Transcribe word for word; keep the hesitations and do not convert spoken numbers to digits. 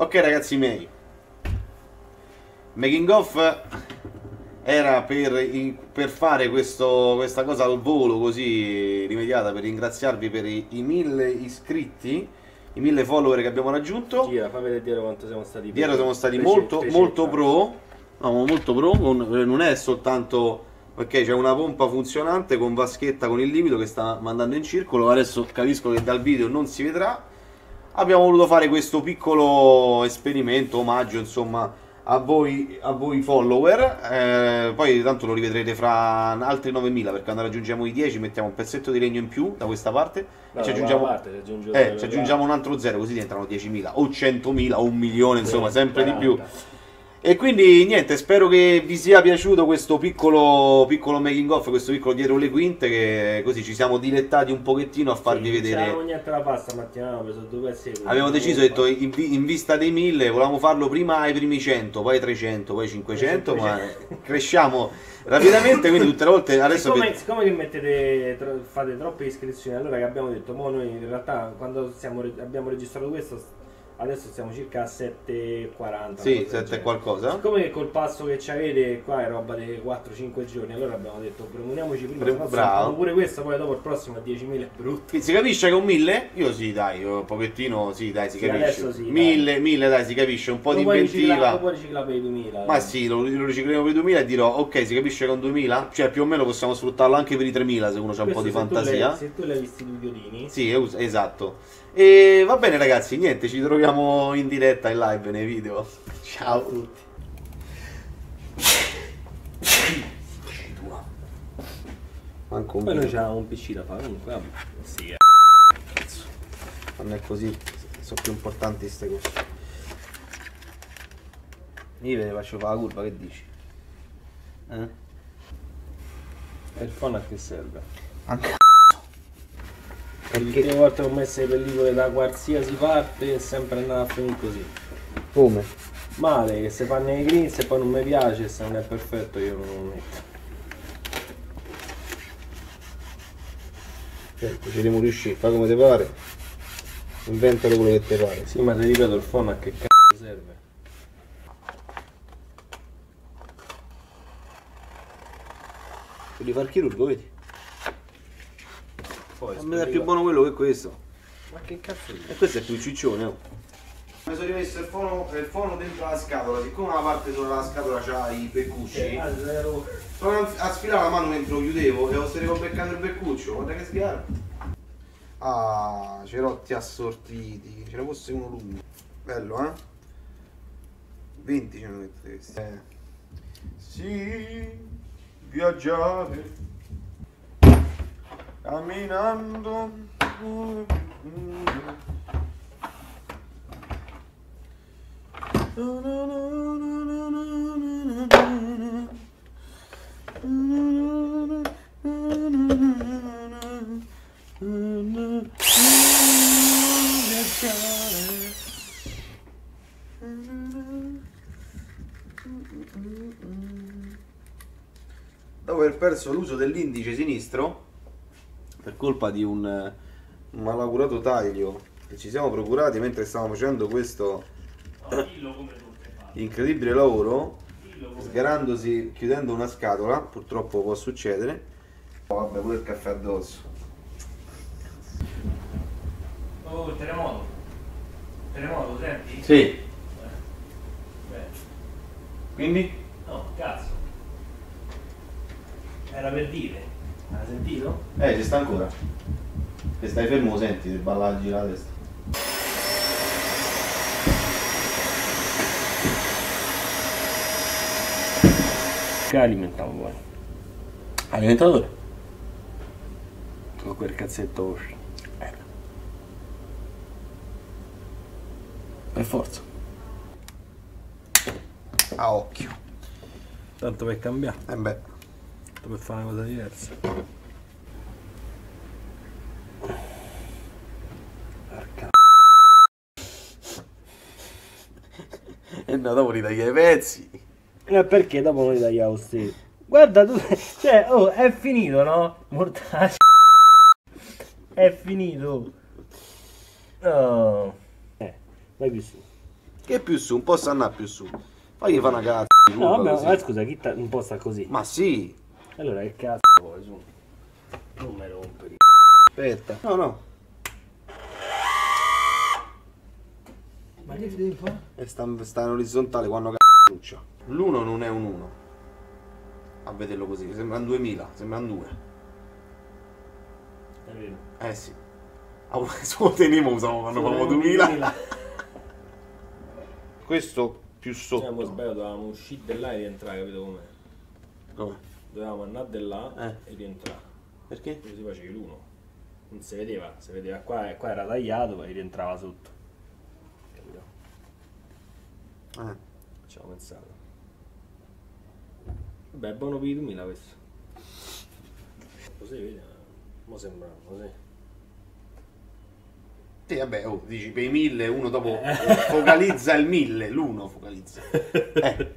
Ok ragazzi miei, making off era per, per fare questo, questa cosa al volo così rimediata, per ringraziarvi per i, i mille iscritti, i mille follower che abbiamo raggiunto. Gira, fa vedere dietro quanto siamo stati. Dietro siamo stati molto, molto pro, no, molto pro, non è soltanto perché c'è una pompa funzionante con vaschetta con il liquido che sta mandando in circolo. Adesso capisco che dal video non si vedrà. Abbiamo voluto fare questo piccolo esperimento, omaggio insomma a voi, a voi follower, eh, poi tanto lo rivedrete fra altri novemila, perché quando raggiungiamo i dieci mettiamo un pezzetto di legno in più da questa parte, no, e ci aggiungiamo, parte, eh, ci aggiungiamo un altro zero, così diventano diecimila o centomila o un milione, insomma sempre quaranta. Di più. E quindi niente, spero che vi sia piaciuto questo piccolo, piccolo making off, questo piccolo dietro le quinte, che così ci siamo dilettati un pochettino a farvi sì, vedere. Non niente la pasta mattina, no, preso due pezzi. Abbiamo deciso, detto, in, in vista dei mille, volevamo farlo prima ai primi cento, poi ai trecento, poi ai cinquecento, ma cresciamo rapidamente, quindi tutte le volte adesso... Siccome, per... siccome che mettete, tro, fate troppe iscrizioni, allora che abbiamo detto, mo noi in realtà quando siamo, abbiamo registrato questo... Adesso siamo circa a sette e quaranta. Sì, sette qualcosa. Siccome che col passo che ci avete qua è roba dei quattro cinque giorni, allora abbiamo detto premuniamoci prima. Pre bravo. Pure questo, poi dopo il prossimo a diecimila è brutto. Si capisce che un mille? Io sì, dai, un pochettino sì, dai, si sì, capisce. mille, sì, mille, dai. dai, si capisce, un po' di inventiva. Lo puoi riciclare per i duemila. Ma sì, lo, lo ricicliamo per i duemila e dirò, ok, si capisce che un duemila? Cioè più o meno possiamo sfruttarlo anche per i tremila se uno ha un po' di fantasia. Se tu l'hai visto i videolini. Sì, esatto. E va bene ragazzi, niente, ci troviamo in diretta, in live, nei video. Ciao a tutti. Manco un poi noi c'ha un P C da fare comunque. Vabbè. Sì, cazzo. Non è così, sono più importanti queste cose. Io ve ne faccio fare la curva, che dici? Eh? E il phone a che serve? Anche perché l'ultima volta ho messo le pellicole da qualsiasi parte è sempre andata a finire così. Come? Male, che se fanno i grins e poi non mi piace, se non è perfetto io non lo metto. Ecco, ci devo riuscire, fa come ti pare, inventalo quello che ti pare. Sì, ma ti ripeto, il phone a che cazzo serve? Devi far chirurgo, vedi? Non è più buono quello che questo. Ma che cazzo è? E questo è più ciccione, oh. Mi sono rimesso il fono, il fono dentro la scatola, siccome una parte sopra la scatola c'ha i beccucci. Sono a sfilare la mano mentre lo chiudevo e ho stretto beccando il beccuccio, guarda che schiaro. Ah, cerotti assortiti, ce ne fosse uno lungo. Bello, eh? venti ce ne mettete questi. Eh. Sì, viaggiare. Camminando. Dopo aver perso l'uso dell'indice sinistro per colpa di un malaugurato taglio che ci siamo procurati mentre stavamo facendo questo incredibile lavoro, sgarandosi, chiudendo una scatola, purtroppo può succedere. Oh, vabbè, pure il caffè addosso. Oh, il terremoto. Il terremoto, lo senti? Sì. Eh. Beh. Quindi? No, cazzo. Era per dire. L'ha sentito? Eh, ci sta ancora. Se stai fermo lo senti, se balla gira la testa. Che alimentiamo poi? Alimentatore? Con quel cazzetto oscio. Eh. Per forza. A occhio. Tanto per cambiare. Eh beh. Per fare una cosa diversa. Porca. E no, dopo li tagliare i pezzi. Eh, perché dopo non li tagliavo stessi? Guarda tu, cioè, oh, è finito, no? Mortacci. È finito. Oh. Eh, vai più su. che più su, un po' sta andare più su. Fagli fa una cazzo di curva. No, vabbè, ma scusa, chi un po' sta così? Ma sì! Allora che cazzo vuoi su? Non me rompere. Aspetta. No, no. Ma che devi fare? E sta, sta in orizzontale quando cazzo. L'uno non è un uno. A vederlo così, sembrano duemila, sembrano due. È vero. Eh sì. Ah, solo teniamo usavamo quando facevamo duemila. Questo più sotto. Se non sbaglio dovevamo uscire da là e rientrare, capito com'è? Come? Dovevamo andare da là eh. e rientrare. Perché? Perché si facevi l'uno. Non si vedeva, si vedeva qua, qua era tagliato e rientrava sotto. Capito? Ah. Ci avevo pensato. Vabbè, è buono per i duemila questo. Così vedi? Mo sembrava così. Sì, vabbè, oh, dici per i mille, uno dopo eh. focalizza il mille, l'uno focalizza. Eh.